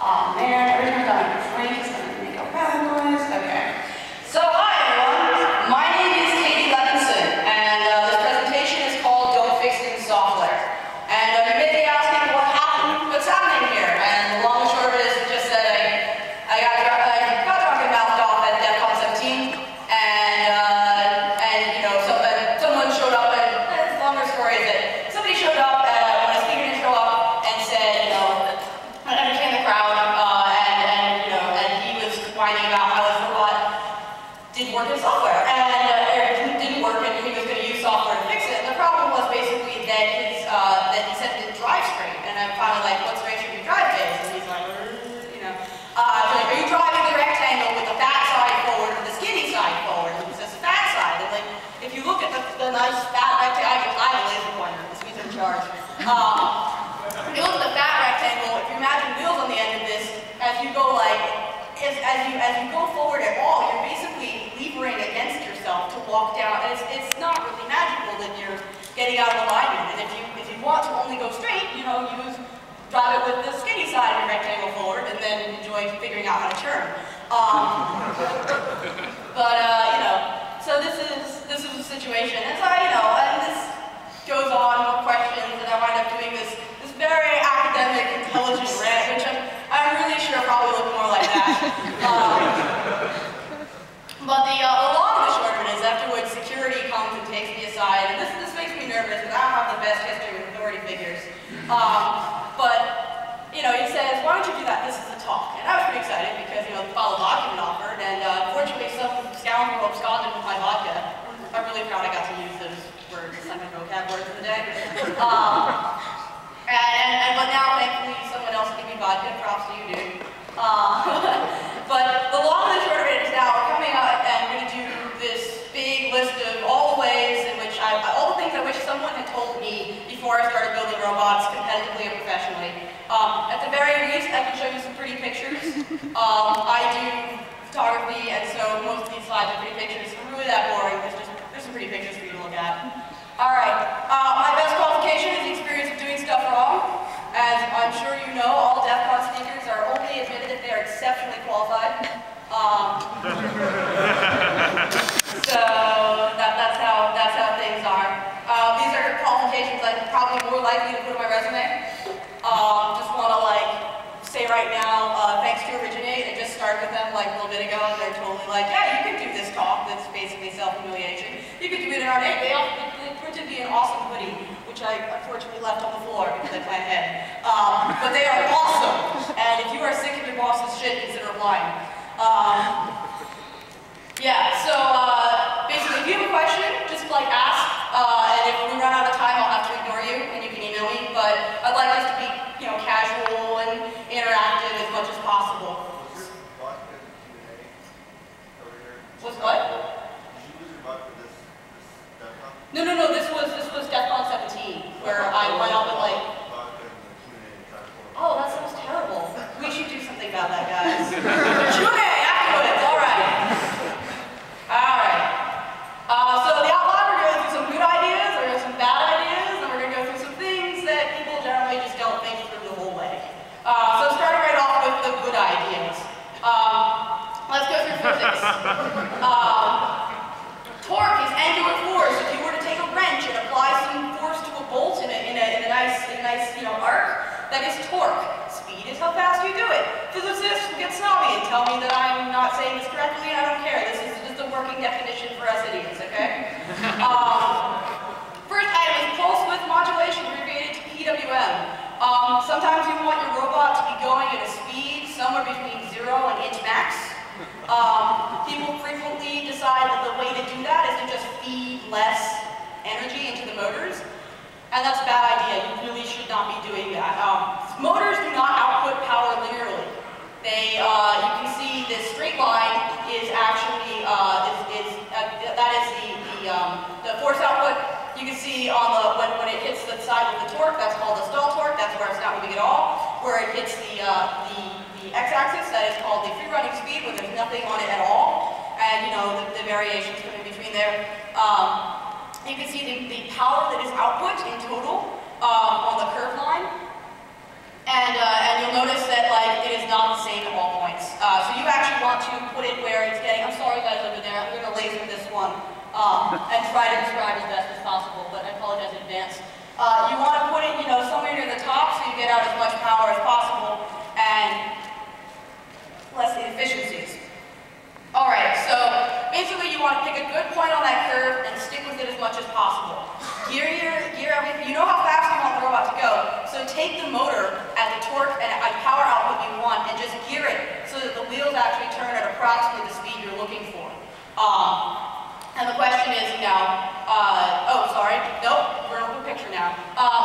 Oh man, every time I got my drink, it's going to make a bad noise. Okay. So hi everyone, my name is Katie Levinson, and this presentation is called Don't Fix It in Software. And you may be asking, what happened? What's happening here? And the long and short of it is just that I got drunk and mouthed off at DEFCON 17, and you know, someone showed up, and longer story is that somebody showed up. Nice fat rectangle. I have a laser pointer. This means I'm charged. If you look at the fat rectangle, if you imagine wheels on the end of this, as you go as you go forward at all, you're basically levering against yourself to walk down. And it's not really magical that you're getting out of alignment. And if you want to only go straight, you know, you just drive it with the skinny side of your rectangle forward, and then enjoy figuring out how to turn. You know, so this is the situation. And so, you know, and this goes on with questions, and I wind up doing this very academic, intelligent rant, which I'm really sure probably look more like that. But the long and the short of it is, afterwards, security comes and takes me aside, and this makes me nervous because I don't have the best history with authority figures. But, you know, he says, why don't you do that? This is a talk. And I was pretty excited because, you know, the follow document offered, and fortunately, some scoundrel absconded with my vodka. I'm really proud I got to use those words, some of the vocab words of the day. But now, thankfully, someone else gave me vodka. Props to you, dude. But the long and the short of it is now we're coming up, and we're going to do this big list of all the ways in which all the things I wish someone had told me before I started building robots competitively and professionally. At the very least, I can show you some pretty pictures. I do photography, and so most of these slides are pretty pictures. I'm really that boring. Pretty pictures for you to look at. Alright, my best qualification is the experience of doing stuff wrong. As I'm sure you know, all DEFCON speakers are only admitted if they are exceptionally qualified. So that's how things are. These are qualifications I'm probably more likely to put on my resume. Just want to say right now, thanks to Originate, and just start with them a little bit ago, and they're totally yeah, you can do this talk that's basically self-humiliation. You could do it in our day. They printed me an awesome hoodie, which I unfortunately left on the floor because I hit my head. But they are awesome. And if you are sick of your boss's shit, consider applying. So basically, if you have a question, just ask. And if we run out of time, I'll have to ignore you, and you can email me. But I'd like us to be, you know, casual and interactive as much as possible. What's what? No, this was DEFCON 17, where I went up and oh, that sounds terrible. We should do something about that, guys. Q&A afterwards, alright. Alright. So the outline, we're going to go through some good ideas, we're going to go through some bad ideas, and we're going to go through some things that people generally just don't think through the whole way. So starting right off with the good ideas. Let's go through physics. Torque is angular force. If you were to take a wrench and apply some force to a bolt in a nice you know, arc, that is torque. Speed is how fast you do it. Physicists will get snobby and tell me that I'm not saying this correctly, and I don't care. This is just a working definition for us idiots, okay? First item is pulse width modulation, abbreviated to PWM. Sometimes you want your robot to be going at a speed somewhere between 0 and inch max. People frequently decide that the way to do that is to just feed less energy into the motors, and that's a bad idea. You really should not be doing that. Motors do not output power linearly. You can see this straight line is actually that is the force output. You can see on when it hits the side of the torque, that's called the stall torque. That's where it's not moving at all. Where it hits the x-axis, that is called the free running speed, when there's nothing on it at all, and you know the variations come in between there. You can see the power that is output in total on the curved line, and you'll notice that it is not and try to describe as best as possible, but I apologize in advance. You want to put it, you know, somewhere near the top so you get out as much power as possible and less inefficiencies. All right, so basically you want to pick a good point on that curve and stick with it as much as possible. Gear everything. You know how fast you want the robot to go, so take the motor at the torque and at power output you want and just gear it so that the wheels actually turn at approximately the speed you're looking for. And the question is now, oh, sorry, nope, we're up a picture now.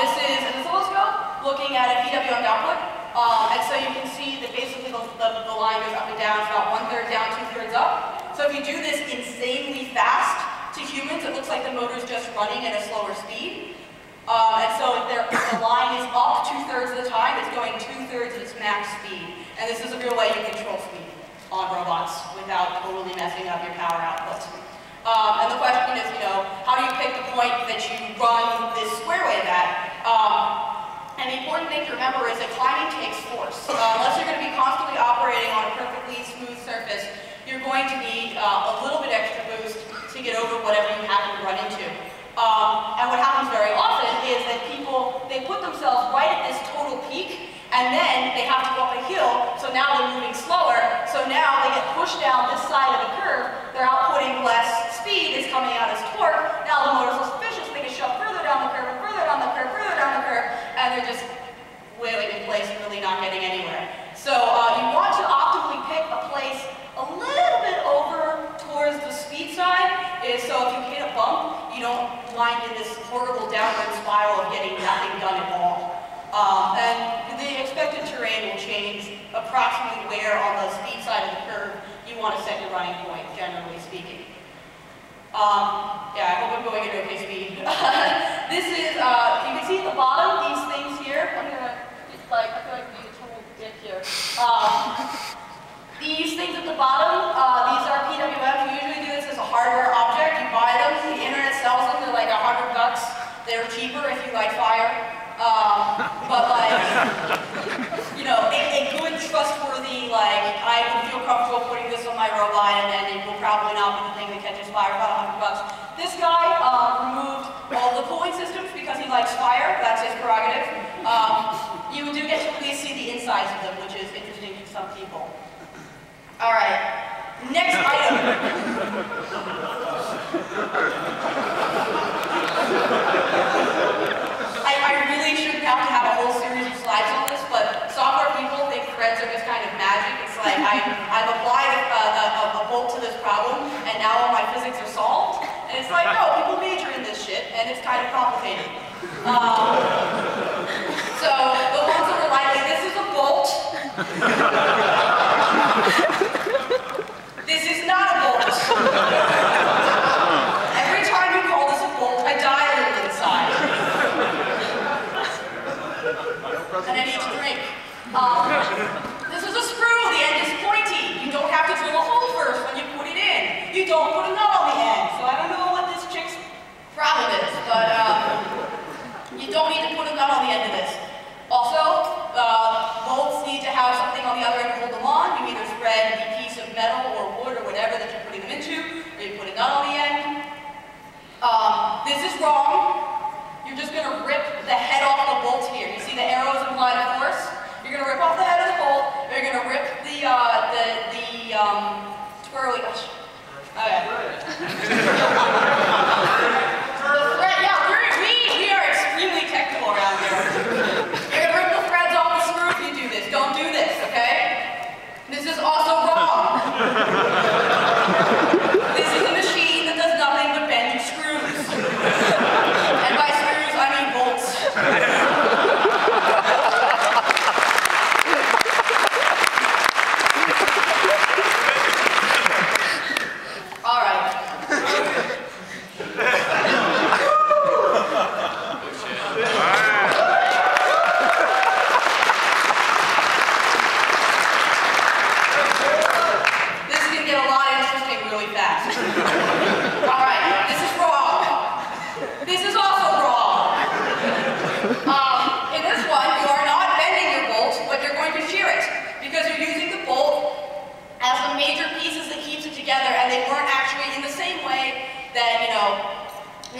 This is an oscilloscope looking at a PWM output. And so you can see that basically the line goes up and down, it's about 1/3 down, 2/3 up. So if you do this insanely fast to humans, it looks like the motor's just running at a slower speed. And so if the line is up 2/3 of the time, it's going 2/3 of its max speed. And this is a good way you control speed on robots without totally messing up your power output. And the question is, you know, how do you pick the point that you run this square wave at? And the important thing to remember is that climbing takes force. Unless you're going to be constantly operating on a perfectly smooth surface, you're going to need a little bit extra boost to get over whatever you happen to run into. And what happens very often is that people, they put themselves right at this total peak, and then they have to go up a hill, so now they're moving slower, so now they get pushed down this side of the curve, they're outputting less speed, it's coming out as torque, now the motor's less efficient, so they can shove further down the curve, and further down the curve, further down the curve, and they're just wailing in place and really not getting anywhere. So you want to optimally pick a place a little bit over towards the speed side, so if you hit a bump, you don't wind in this horrible downward spiral of getting nothing done at all. And the expected terrain will change approximately where on the speed side of the curve you want to set your running point, generally speaking. Yeah, I hope I'm going at okay speed. This is, you can see at the bottom these things here. I'm gonna, like, I feel like being a total dick here. These things at the bottom, these are PWM. You usually do this as a hardware object. You buy them, the internet sells them, they're like $100. They're cheaper if you like fire. But like, you know, a good, trustworthy, like, I would feel comfortable putting this on my robot and then it will probably not be the thing that catches fire, about $100. This guy removed all the cooling systems because he likes fire, that's his prerogative. You do get to at least see the insides of them, which is interesting to some people. All right, next item. I really shouldn't have to have a whole series of slides on this, but software people think threads are just kind of magic. It's like I've applied a bolt to this problem, and now all my physics are solved. And it's like, no, people major in this shit, and it's kind of complicated. So the ones that were like, this is a bolt. This is not a bolt. Every time you call this a bolt, I die a little inside. And I need to drink. This is a screw. The end is pointy. You don't have to drill a hole first when you put it in. You don't put a nut on the end. So I don't know what this chick's problem is, but you don't need to put a nut on the end of this. Also, bolts need to have something on the other end to hold them on. You either thread a piece of metal or wood or whatever that you're putting them into, or you put a nut on the end. This is wrong. You're just going to rip the head off the bolt here. You see the arrows implied of force? You're going to rip off the head of the bolt. You're going to rip the twirly. Okay. Yeah, we are extremely technical around here. You're gonna rip the threads off the screw if you do this. Don't do this, okay? This is also wrong. This is a machine that does nothing but bend screws. And by screws, I mean bolts. Pieces that keeps it together, and they weren't actually in the same way that, you know,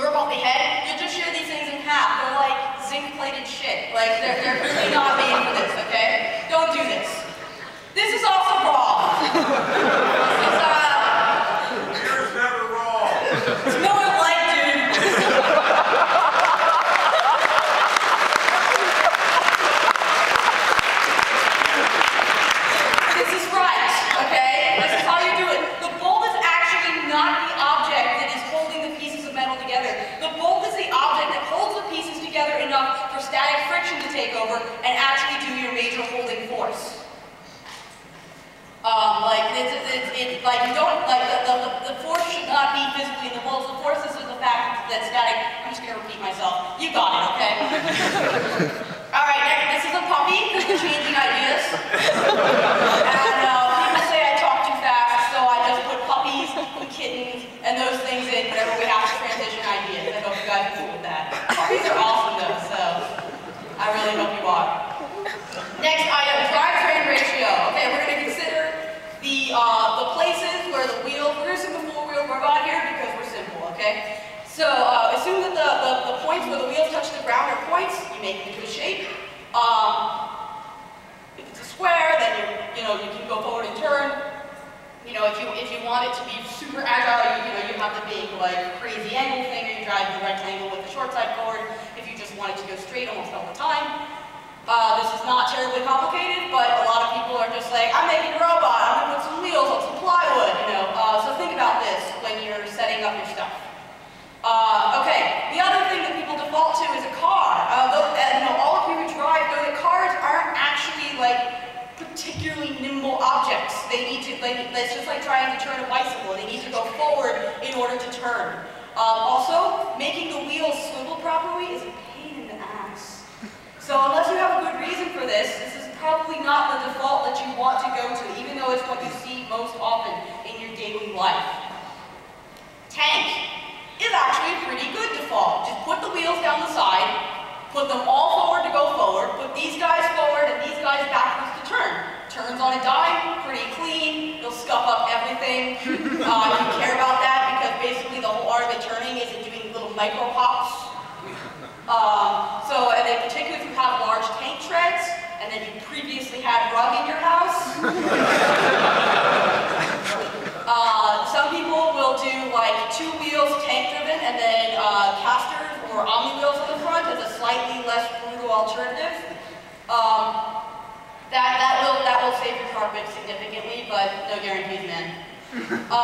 you're about the head, you just shear these things in half. They're like zinc-plated shit. Like, they're really not made for this, okay? Don't do this. This is also wrong. This is, Here's never wrong. No one like, dude. This is right, okay? This is how you do it. The bolt is actually not the object that is holding the pieces of metal together. The bolt is the object that holds the pieces together enough for static friction to take over and actually do your major holding force. The force should not be physically in the bolts. The force is the fact that static. I'm just gonna repeat myself. You got it, okay? All right, next, this is a puppy changing ideas. And people say I talk too fast, so I just put puppies and kittens and those things in whenever we have to transition ideas. I hope you guys are cool with that. Puppies are awesome though, so I really hope you are. Next item, drivetrain ratio. Okay, we're gonna consider the places where the wheel, we're going to assume the full wheel we're on here because we're simple, okay? So assume that the points where the wheels touch the ground are points, you make it into a shape. If it's a square, then you can go forward and turn. You know, if you want it to be super agile, you have the big like crazy angle thing where you drive the rectangle with the short side forward. If you just want it to go straight almost all the time. This is not terribly complicated, but a lot of people are just like, I'm making a robot, I'm going to put some wheels on some plywood, you know. So think about this when you're setting up your stuff. Okay, the other thing that people default to is a car. All of you who drive know that cars aren't actually, like, particularly nimble objects. It's just like trying to turn a bicycle. They need to go forward in order to turn. Also, making the wheels swivel properly is a pain in the ass. So unless you have a good reason for this, this is probably not the default that you want to go to, even though it's what you see most often in your daily life. Tank is actually a pretty good default. Just put the wheels down the side, put them all forward to go forward, put these guys forward and these guys backwards to turn. Turns on a dime, pretty clean, you'll scuff up everything. If you care about that, because basically the whole art of it turning is in doing little micro pops. And then particularly if you have large tank treads, and then you previously had rug in your house. Some people will do like two wheels tank driven, and then casters or omni wheels on the front as a slightly less brutal alternative. That will save your car bit significantly, but no guarantees, man.